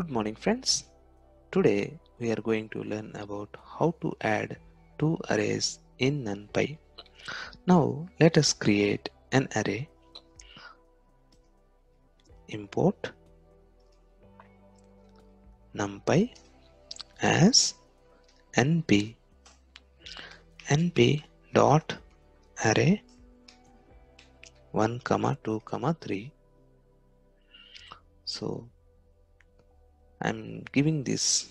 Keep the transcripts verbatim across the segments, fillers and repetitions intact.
Good morning friends. Today we are going to learn about how to add two arrays in NumPy. Now let us create an array. Import NumPy as np np dot array one comma two comma three. So I'm giving this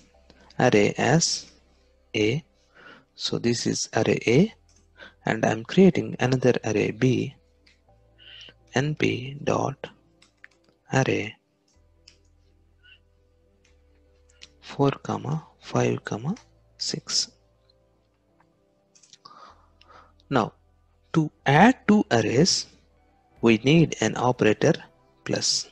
array as A. So this is array A, and I'm creating another array B, np dot array four comma five comma six. Now to add two arrays we need an operator plus.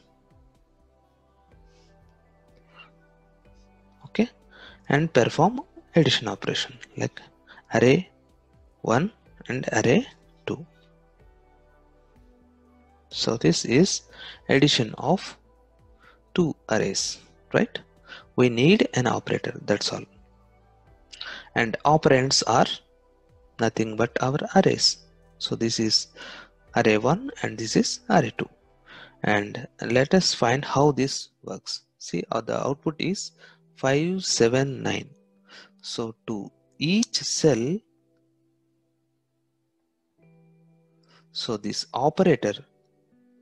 And perform addition operation like array one and array two. So this is addition of two arrays, right? We need an operator, that's all. And operands are nothing but our arrays. So this is array one and this is array two. And let us find how this works. See, the output is five seven nine. So to each cell, so this operator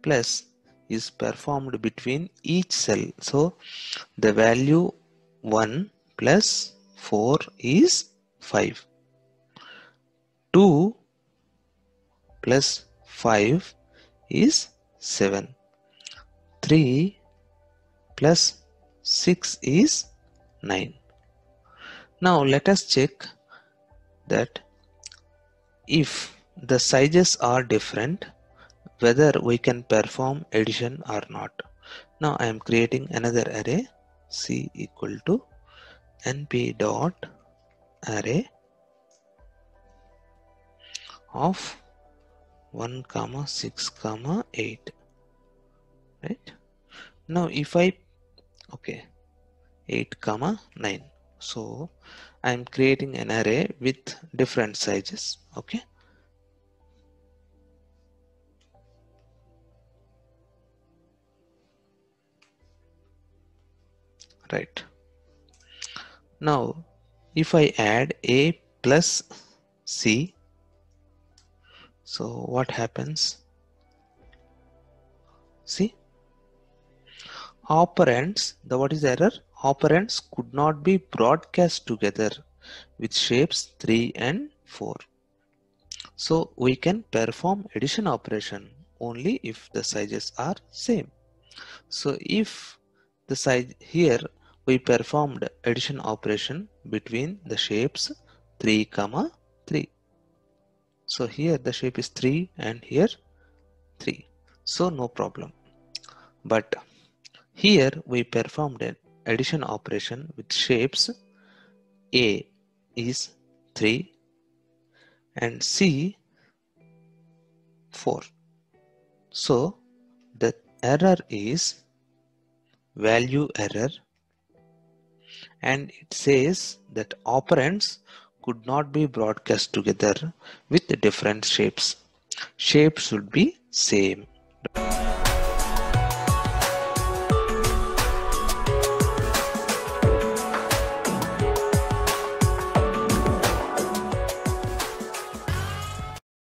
plus is performed between each cell. So the value one plus four is five. two plus five is seven. three plus six is nine. Now let us check that if the sizes are different, whether we can perform addition or not. Now I am creating another array, c equal to np dot array of one comma six comma eight. Right? Now if I okay. eight comma nine. So I am creating an array with different sizes. Okay. Right. Now if I add A plus C, so what happens? See, operands, the what is the error? Operands could not be broadcast together with shapes three and four. So we can perform addition operation only if the sizes are same. So if the size here we performed addition operation between the shapes three comma three. So here the shape is three and here three. So no problem. But here we performed an addition operation with shapes A is three and C four. So the error is value error, and it says that operands could not be broadcast together with different shapes. Shapes should be same.